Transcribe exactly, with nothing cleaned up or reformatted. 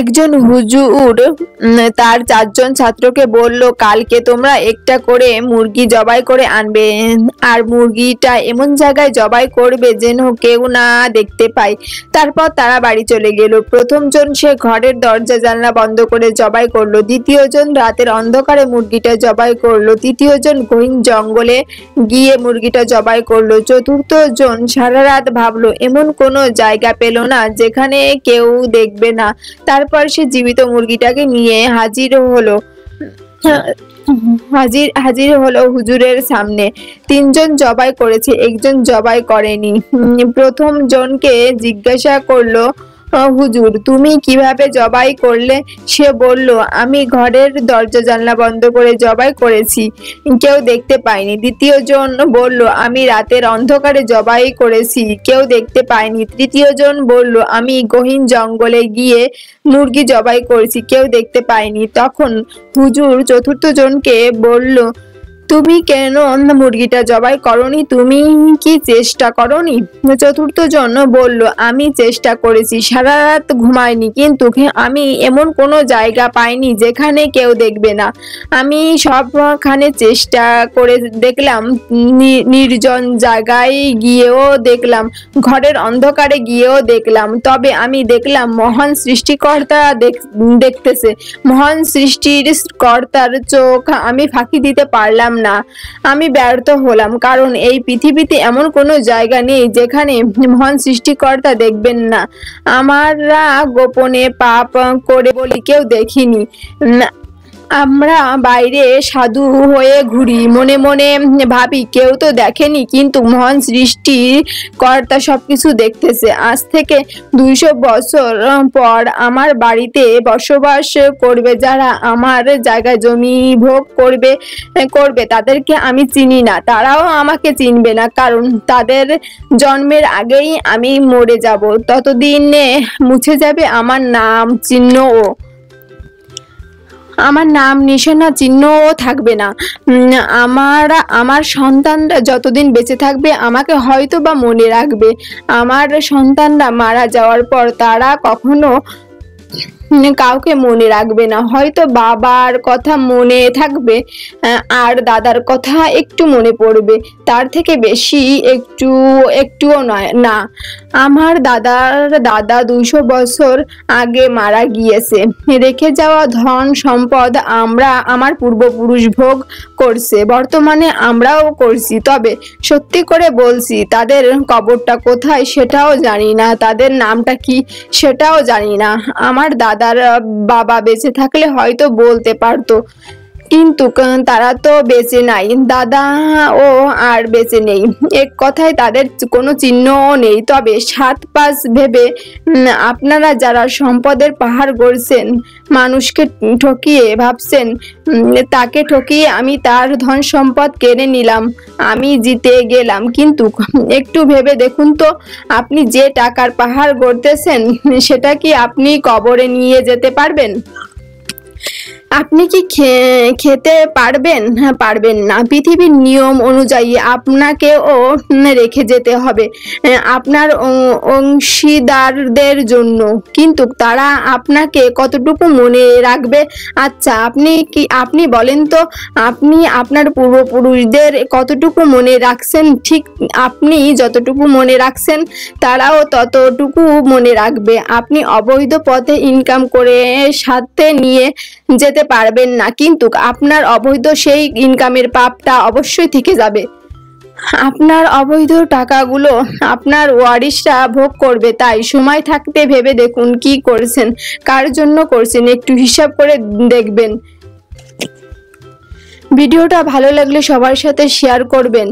একজন হুজুর তার চারজন ছাত্রকে বলল, কালকে তোমরা একটা করে মুরগি জবাই করে আনবে, আর মুরগিটা এমন জায়গায় জবাই করবে যেন কেউ না দেখতে পায়। তারপর তারা বাড়ি চলে গেল। প্রথম জন সে ঘরের দরজা জানলা বন্ধ করে জবাই করলো, দ্বিতীয় জন রাতের অন্ধকারে মুরগিটা জবাই করলো, তৃতীয় জন গহীন জঙ্গলে গিয়ে মুরগিটা জবাই করলো, চতুর্থ জন সারা রাত ভাবলো এমন কোনো জায়গা পেল না যেখানে কেউ দেখবে না। তারপর সে জীবিত মুরগিটাকে নিয়ে হাজির হলো হাজির হাজির হলো হুজুরের সামনে। তিনজন জবাই করেছে, একজন জবাই করেনি। প্রথম জনকে জিজ্ঞাসা করলো, হুজুর তুমি কিভাবে জবাই করলে? সে বলল, আমি ঘরের দরজা জানলা বন্ধ করে জবাই করেছি, কেউ দেখতে পায়নি। দ্বিতীয় জন বলল, আমি রাতের অন্ধকারে জবাই করেছি, কেউ দেখতে পায়নি। তৃতীয় জন বলল, আমি গহীন জঙ্গলে গিয়ে মুরগি জবাই করেছি, কেউ দেখতে পায়নি। তখন হুজুর চতুর্থ জনকে বলল, তুমি কেন মুরগিটা জবাই করনি? তুমি কি চেষ্টা করনি? চতুর্থ জন বলল, আমি চেষ্টা করেছি, সারা রাত ঘুমাইনি, কিন্তু আমি এমন কোনো জায়গা পাইনি যেখানে কেউ দেখবে না। আমি সবখানে চেষ্টা করে দেখলাম, নির্জন জায়গায় গিয়েও দেখলাম, ঘরের অন্ধকারে গিয়েও দেখলাম, তবে আমি দেখলাম মহান সৃষ্টিকর্তা দেখতেছে। মহান সৃষ্টির কর্তার চোখ আমি ফাঁকি দিতে পারলাম না, আমি ব্যর্থ হলাম, কারণ এই পৃথিবীতে এমন কোনো জায়গা নেই যেখানে মহান সৃষ্টিকর্তা দেখবেন না। আমরা গোপনে পাপ করে বলি কেউ দেখিনি, আমরা বাইরে সাধু হয়ে ঘুরি, মনে মনে ভাবি কেউ তো দেখেনি, কিন্তু মহান সৃষ্টিকর্তা সব কিছু দেখতেছে। আজ থেকে দুইশো বছর পর আমার বাড়িতে বসবাস করবে যারা আমার জায়গা জমি ভোগ করবে করবে তাদেরকে আমি চিনি না, তারাও আমাকে চিনবে না, কারণ তাদের জন্মের আগেই আমি মরে যাব। ততদিনে মুছে যাবে আমার নাম চিহ্নও, আমার নাম নিশানা চিহ্নও থাকবে না। আমার আমার সন্তানরা যতদিন বেঁচে থাকবে আমাকে হয়তো বা মনে রাখবে, আমার সন্তানরা মারা যাওয়ার পর তারা কখনো কাউকে মনে রাখবে না। হয়তো বাবার কথা মনে থাকবে, আর দাদার কথা একটু মনে পড়বে, তার থেকে বেশি একটু একটুও নয় না। আমার দাদার দাদা দুইশো বছর আগে মারা গিয়েছে। রেখে যাওয়া ধন সম্পদ আমরা আমার পূর্বপুরুষ ভোগ করছে, বর্তমানে আমরাও করছি। তবে সত্যি করে বলছি, তাদের কবরটা কোথায় সেটাও জানি না, তাদের নামটা কি সেটাও জানি না। আমার দাদা তার বাবা বেঁচে থাকলে হয়তো বলতে পারতো, কিন্তু তারা তো বেঁচে নাই, দাদাও আর বেঁচে নেই, এক কথায় তাদের কোনো চিহ্নও নেই। তবে সাত পাঁচ ভেবে আপনারা যারা সম্পদের পাহাড় গড়ছেন, মানুষকে ঠকিয়ে ভাবছেন তাকে ঠকিয়ে আমি তার ধন সম্পদ কেড়ে নিলাম, আমি জিতে গেলাম, কিন্তু একটু ভেবে দেখুন তো, আপনি যে টাকার পাহাড় গড়তেছেন সেটা কি আপনি কবরে নিয়ে যেতে পারবেন? আপনি কি খেতে পারবেন? পারবেন না। পৃথিবীর নিয়ম অনুযায়ী আপনাকেও রেখে যেতে হবে আপনার অংশীদারদের জন্য, কিন্তু তারা আপনাকে কতটুকু মনে রাখবে? আচ্ছা, আপনি কি আপনি বলেন তো, আপনি আপনার পূর্বপুরুষদের কতটুকু মনে রাখছেন? ঠিক আপনি যতটুকু মনে রাখছেন তারাও ততটুকু মনে রাখবে। আপনি অবৈধ পথে ইনকাম করে সাথে নিয়ে যেতে পারবেন না, কিন্তু আপনার অবৈধ সেই ইনকামের পাপটা অবশ্যই থেকে যাবে। আপনার অবৈধ টাকাগুলো আপনার ওয়ারিশরা ভোগ করবে। তাই সময় থাকতে ভেবে দেখুন কি করছেন, কার জন্য করছেন, একটু হিসাব করে দেখবেন। ভিডিওটা ভালো লাগলে সবার সাথে শেয়ার করবেন।